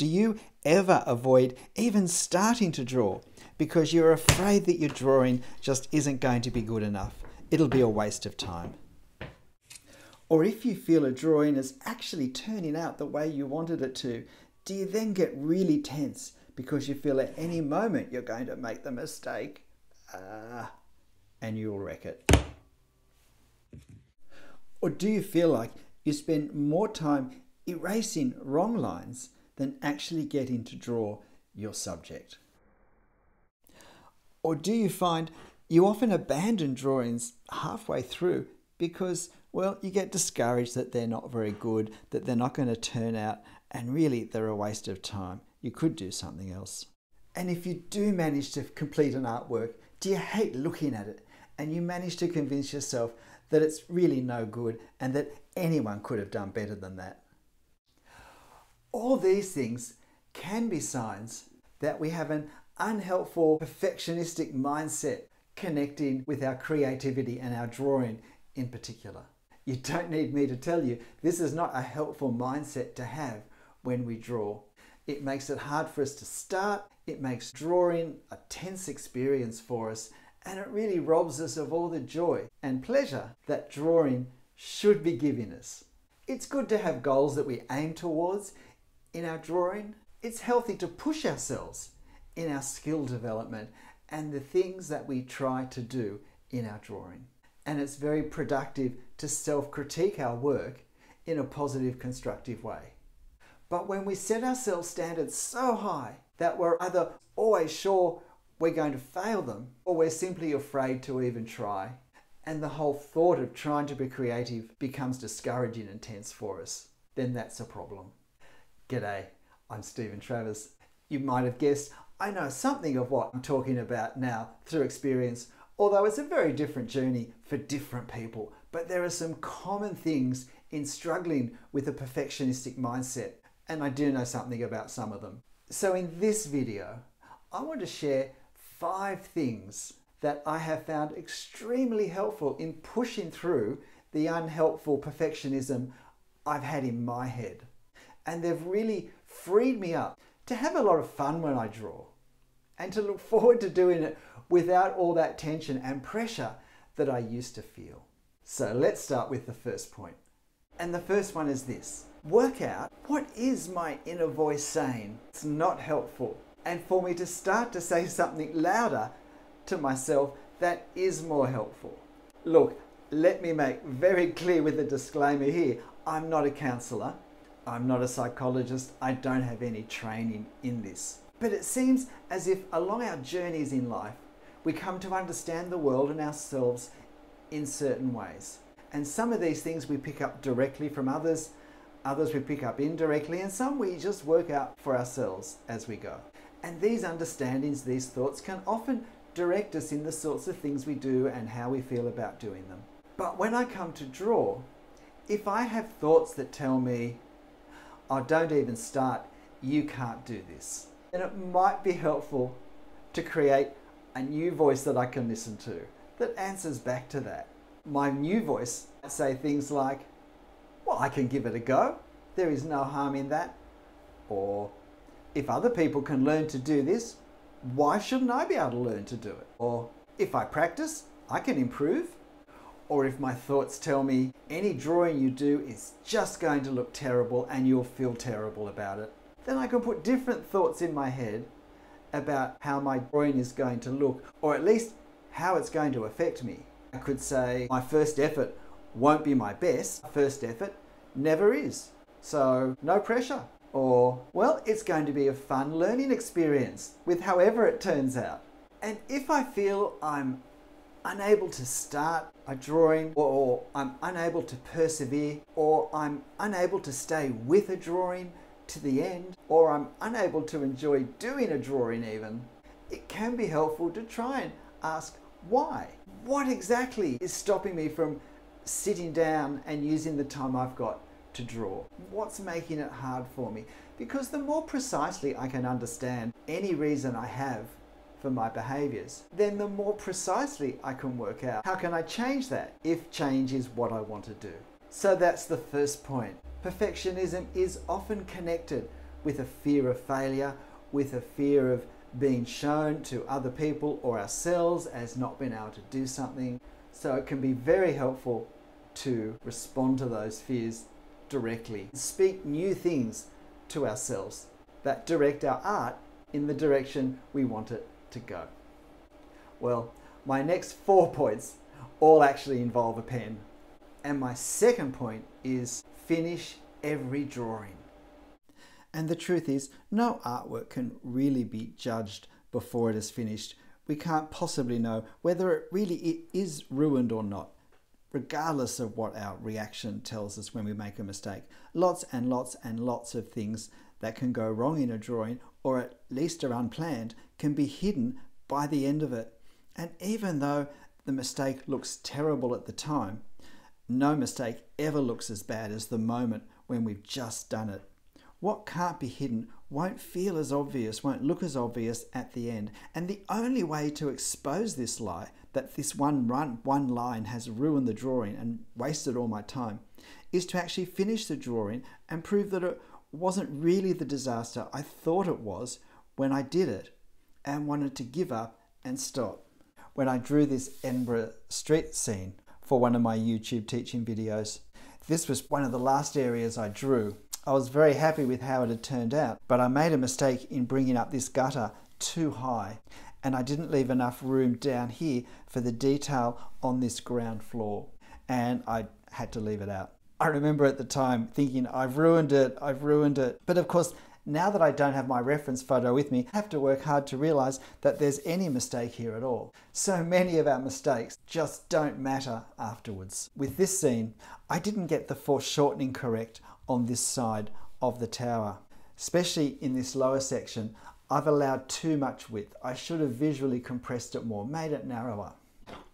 Do you ever avoid even starting to draw because you're afraid that your drawing just isn't going to be good enough? It'll be a waste of time. Or if you feel a drawing is actually turning out the way you wanted it to, do you then get really tense because you feel at any moment you're going to make the mistake and you'll wreck it? Or do you feel like you spend more time erasing wrong lines than actually getting to draw your subject? Or do you find you often abandon drawings halfway through because, well, you get discouraged that they're not very good, that they're not going to turn out, and really they're a waste of time. You could do something else. And if you do manage to complete an artwork, do you hate looking at it? And you manage to convince yourself that it's really no good and that anyone could have done better than that. All these things can be signs that we have an unhelpful perfectionistic mindset connecting with our creativity and our drawing in particular. You don't need me to tell you, this is not a helpful mindset to have when we draw. It makes it hard for us to start, it makes drawing a tense experience for us, and it really robs us of all the joy and pleasure that drawing should be giving us. It's good to have goals that we aim towards in our drawing. It's healthy to push ourselves in our skill development and the things that we try to do in our drawing. And it's very productive to self-critique our work in a positive, constructive way. But when we set ourselves standards so high that we're either always sure we're going to fail them or we're simply afraid to even try, and the whole thought of trying to be creative becomes discouraging and tense for us, then that's a problem. G'day, I'm Stephen Travers. You might have guessed I know something of what I'm talking about now through experience, although it's a very different journey for different people. But there are some common things in struggling with a perfectionistic mindset, and I do know something about some of them. So in this video, I want to share 5 things that I have found extremely helpful in pushing through the unhelpful perfectionism I've had in my head. And they've really freed me up to have a lot of fun when I draw and to look forward to doing it without all that tension and pressure that I used to feel. So let's start with the first point. And the first one is this: work out what is my inner voice saying it's not helpful, and for me to start to say something louder to myself that is more helpful. Look, let me make very clear with a disclaimer here, I'm not a counsellor, I'm not a psychologist, I don't have any training in this. But it seems as if along our journeys in life, we come to understand the world and ourselves in certain ways. And some of these things we pick up directly from others, others we pick up indirectly, and some we just work out for ourselves as we go. And these understandings, these thoughts can often direct us in the sorts of things we do and how we feel about doing them. But when I come to draw, if I have thoughts that tell me, "Oh, don't even start, you can't do this," then it might be helpful to create a new voice that I can listen to that answers back to that. My new voice might say things like, "Well, I can give it a go, there is no harm in that," or, "If other people can learn to do this, why shouldn't I be able to learn to do it?" Or, "If I practice, I can improve." Or if my thoughts tell me, "Any drawing you do is just going to look terrible and you'll feel terrible about it," then I can put different thoughts in my head about how my drawing is going to look, or at least how it's going to affect me. I could say, "My first effort won't be my best. My first effort never is, so no pressure." Or, "Well, it's going to be a fun learning experience with however it turns out." And if I feel I'm unable to start a drawing, or I'm unable to persevere, or I'm unable to stay with a drawing to the end, or I'm unable to enjoy doing a drawing even, it can be helpful to try and ask why. What exactly is stopping me from sitting down and using the time I've got to draw? What's making it hard for me? Because the more precisely I can understand any reason I have for my behaviors, then the more precisely I can work out how can I change that, if change is what I want to do. So that's the first point. Perfectionism is often connected with a fear of failure, with a fear of being shown to other people or ourselves as not being able to do something. So it can be very helpful to respond to those fears directly. Speak new things to ourselves that direct our art in the direction we want it to go. Well, my next 4 points all actually involve a pen. And my second point is finish every drawing. And the truth is, no artwork can really be judged before it is finished. We can't possibly know whether it really is ruined or not, regardless of what our reaction tells us when we make a mistake. Lots and lots and lots of things that can go wrong in a drawing, or at least are unplanned, can be hidden by the end of it. And even though the mistake looks terrible at the time, no mistake ever looks as bad as the moment when we've just done it. What can't be hidden won't feel as obvious, won't look as obvious at the end. And the only way to expose this lie, that this one line has ruined the drawing and wasted all my time, is to actually finish the drawing and prove that it wasn't really the disaster I thought it was when I did it and wanted to give up and stop. When I drew this Edinburgh street scene for one of my YouTube teaching videos, this was one of the last areas I drew. I was very happy with how it had turned out, but I made a mistake in bringing up this gutter too high, and I didn't leave enough room down here for the detail on this ground floor, and I had to leave it out. I remember at the time thinking, I've ruined it. But of course, now that I don't have my reference photo with me, I have to work hard to realize that there's any mistake here at all. So many of our mistakes just don't matter afterwards. With this scene, I didn't get the foreshortening correct on this side of the tower. Especially in this lower section, I've allowed too much width. I should have visually compressed it more, made it narrower.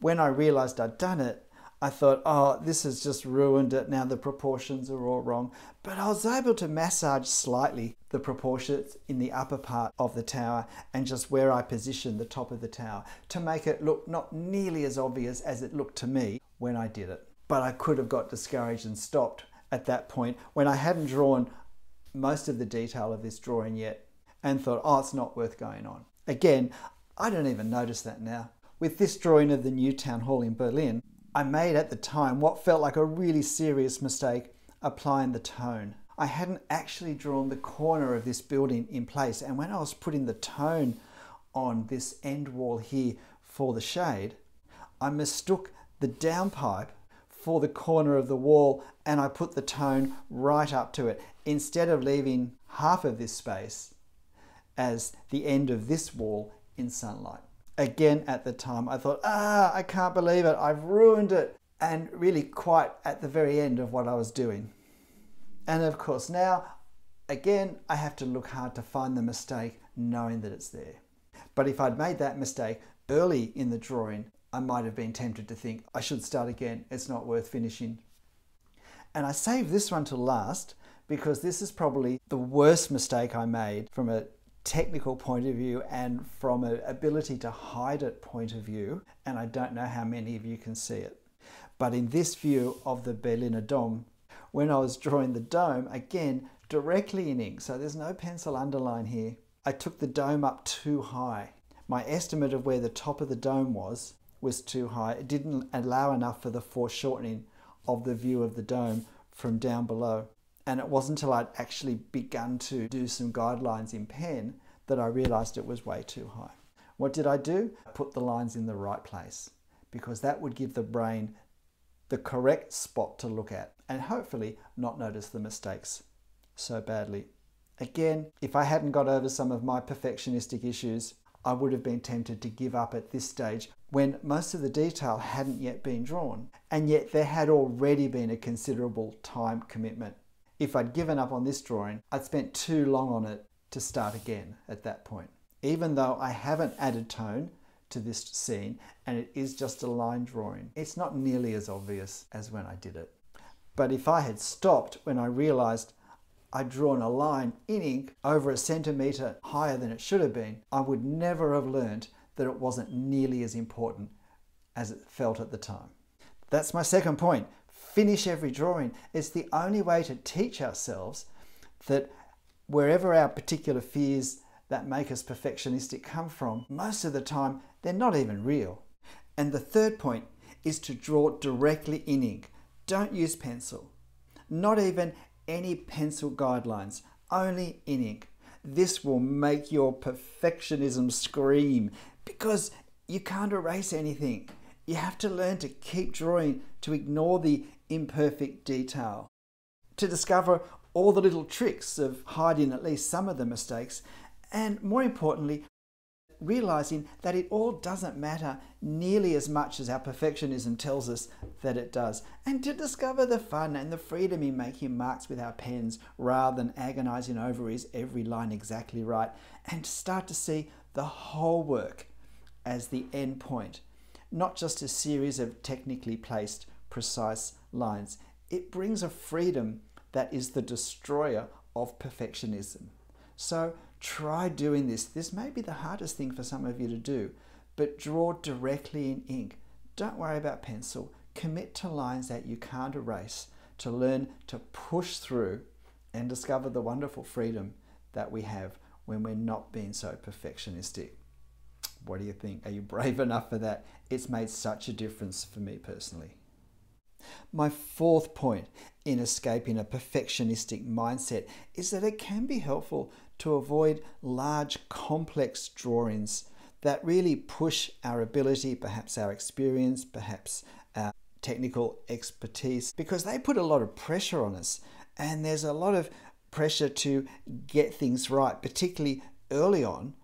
When I realized I'd done it, I thought, oh, this has just ruined it. Now the proportions are all wrong. But I was able to massage slightly the proportions in the upper part of the tower and just where I positioned the top of the tower to make it look not nearly as obvious as it looked to me when I did it. But I could have got discouraged and stopped at that point when I hadn't drawn most of the detail of this drawing yet and thought, oh, it's not worth going on. Again, I don't even notice that now. With this drawing of the new town hall in Berlin, I made at the time what felt like a really serious mistake applying the tone. I hadn't actually drawn the corner of this building in place, and when I was putting the tone on this end wall here for the shade, I mistook the downpipe for the corner of the wall, and I put the tone right up to it instead of leaving half of this space as the end of this wall in sunlight. Again, at the time I thought, I can't believe it, I've ruined it, and really quite at the very end of what I was doing. And of course now, again, I have to look hard to find the mistake knowing that it's there. But if I'd made that mistake early in the drawing, I might have been tempted to think, I should start again, it's not worth finishing. And I saved this one to last because this is probably the worst mistake I made from a technical point of view and from an ability to hide it point of view, and I don't know how many of you can see it. But in this view of the Berliner Dome, when I was drawing the dome, again, directly in ink, so there's no pencil underline here, I took the dome up too high. My estimate of where the top of the dome was too high. It didn't allow enough for the foreshortening of the view of the dome from down below. And it wasn't until I'd actually begun to do some guidelines in pen that I realized it was way too high. What did I do? I put the lines in the right place because that would give the brain the correct spot to look at and hopefully not notice the mistakes so badly. Again, if I hadn't got over some of my perfectionistic issues, I would have been tempted to give up at this stage when most of the detail hadn't yet been drawn, and yet there had already been a considerable time commitment. If I'd given up on this drawing, I'd spent too long on it to start again at that point. Even though I haven't added tone to this scene and it is just a line drawing, it's not nearly as obvious as when I did it. But if I had stopped when I realized I'd drawn a line in ink over a centimetre higher than it should have been, I would never have learned that it wasn't nearly as important as it felt at the time. That's my second point. Finish every drawing. It's the only way to teach ourselves that wherever our particular fears that make us perfectionistic come from, most of the time they're not even real. And the third point is to draw directly in ink. Don't use pencil. Not even any pencil guidelines, only in ink. This will make your perfectionism scream because you can't erase anything. You have to learn to keep drawing, to ignore the imperfect detail, to discover all the little tricks of hiding at least some of the mistakes, and more importantly, realizing that it all doesn't matter nearly as much as our perfectionism tells us that it does, and to discover the fun and the freedom in making marks with our pens rather than agonizing over is every line exactly right, and to start to see the whole work as the end point, not just a series of technically placed precise lines. It brings a freedom that is the destroyer of perfectionism. So try doing this. This may be the hardest thing for some of you to do, but draw directly in ink. Don't worry about pencil. Commit to lines that you can't erase, to learn to push through and discover the wonderful freedom that we have when we're not being so perfectionistic. What do you think? Are you brave enough for that? It's made such a difference for me personally. My fourth point in escaping a perfectionistic mindset is that it can be helpful to avoid large, complex drawings that really push our ability, perhaps our experience, perhaps our technical expertise, because they put a lot of pressure on us, and there's a lot of pressure to get things right, particularly early on,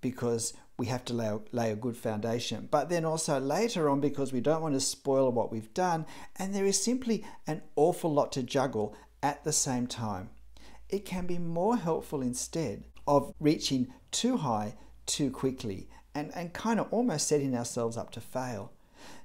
because we have to lay a good foundation, but then also later on because we don't want to spoil what we've done, and there is simply an awful lot to juggle at the same time. It can be more helpful instead of reaching too high too quickly and kind of almost setting ourselves up to fail,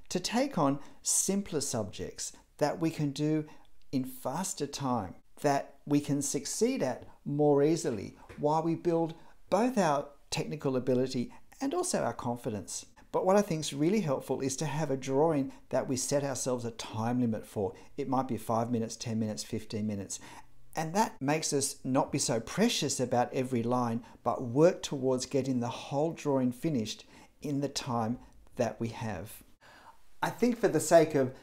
to take on simpler subjects that we can do in faster time, that we can succeed at more easily, while we build both our technical ability and also our confidence. But what I think is really helpful is to have a drawing that we set ourselves a time limit for. It might be 5 minutes, 10 minutes, 15 minutes. And that makes us not be so precious about every line, but work towards getting the whole drawing finished in the time that we have. I think for the sake of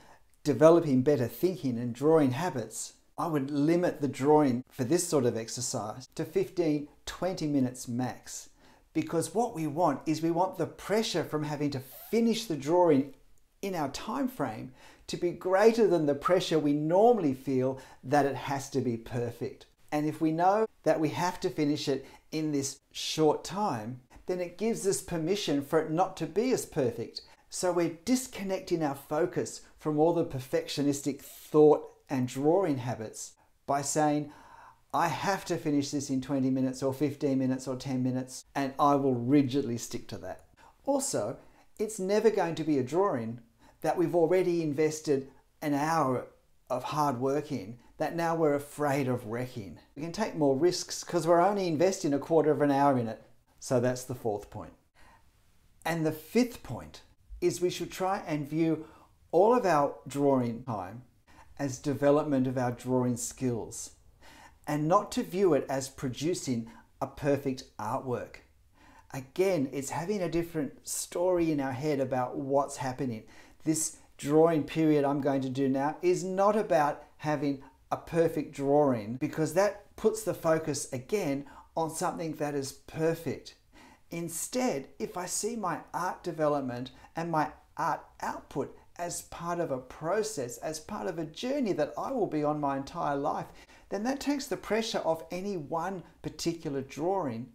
developing better thinking and drawing habits, I would limit the drawing for this sort of exercise to 15, 20 minutes max. Because what we want is we want the pressure from having to finish the drawing in our time frame to be greater than the pressure we normally feel that it has to be perfect. And if we know that we have to finish it in this short time, then it gives us permission for it not to be as perfect. So we're disconnecting our focus from all the perfectionistic thought and drawing habits by saying, I have to finish this in 20 minutes or 15 minutes or 10 minutes, and I will rigidly stick to that. Also, it's never going to be a drawing that we've already invested an hour of hard work in that now we're afraid of wrecking. We can take more risks because we're only investing a quarter of an hour in it. So that's the fourth point. And the fifth point is we should try and view all of our drawing time as development of our drawing skills, and not to view it as producing a perfect artwork. Again, it's having a different story in our head about what's happening. This drawing period I'm going to do now is not about having a perfect drawing, because that puts the focus again on something that is perfect. Instead, if I see my art development and my art output as part of a process, as part of a journey that I will be on my entire life, then that takes the pressure off any one particular drawing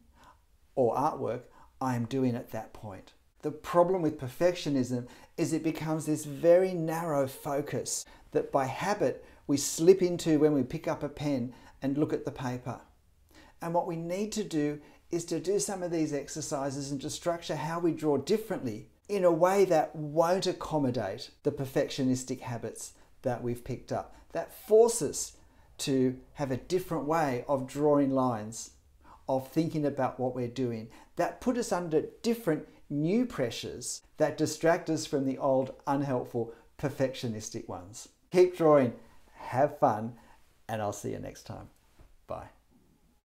or artwork I am doing at that point. The problem with perfectionism is it becomes this very narrow focus that by habit we slip into when we pick up a pen and look at the paper. And what we need to do is to do some of these exercises and to structure how we draw differently in a way that won't accommodate the perfectionistic habits that we've picked up, that force us to have a different way of drawing lines, of thinking about what we're doing, that put us under different new pressures that distract us from the old, unhelpful, perfectionistic ones. Keep drawing, have fun, and I'll see you next time. Bye.